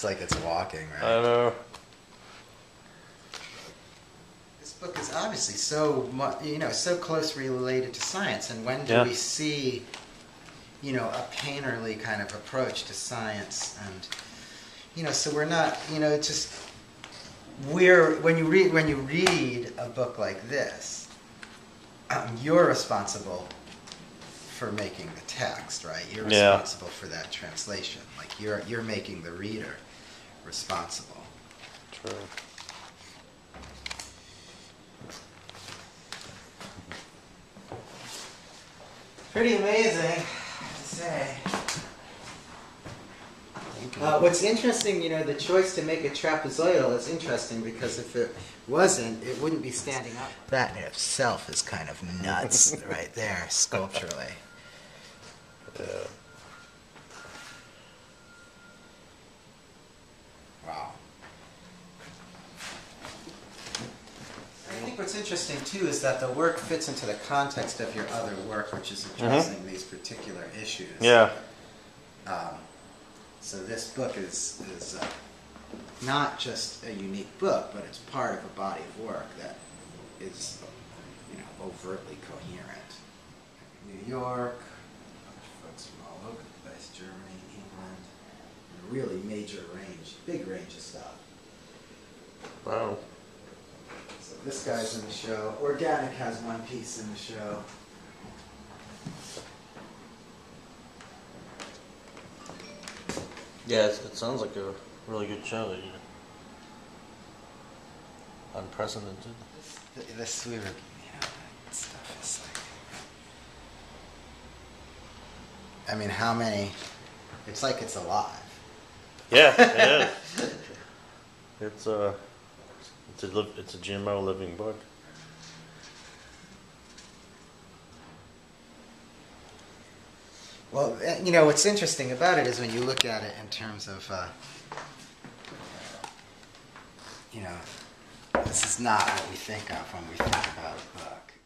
It's like it's walking, right? I know. This book is obviously so much, you know, so closely related to science. And when do we see, you know, a painterly kind of approach to science? And you know, so we're not, you know, just when you read a book like this, you're responsible for making the text, right? You're responsible for that translation. Like you're making the reader responsible. True. Pretty amazing, to say. What's interesting, you know, the choice to make it trapezoidal is interesting because if it wasn't, it wouldn't be standing up. That in itself is kind of nuts right there, sculpturally. Wow. I think what's interesting, too, is that the work fits into the context of your other work, which is addressing these particular issues. Yeah. So this book is not just a unique book, but it's part of a body of work that is, you know, overtly coherent. New York, folks from all over the place, Germany, England, a really major range, big range of stuff. Wow. So this guy's in the show. Organic has one piece in the show. Yeah, it sounds like a really good show. Unprecedented. This we were, you know, that stuff is like. I mean, how many? It's like it's alive. Yeah, it is. It's a GMO living book. Well, you know, what's interesting about it is when you look at it in terms of, you know, this is not what we think of when we think about a book.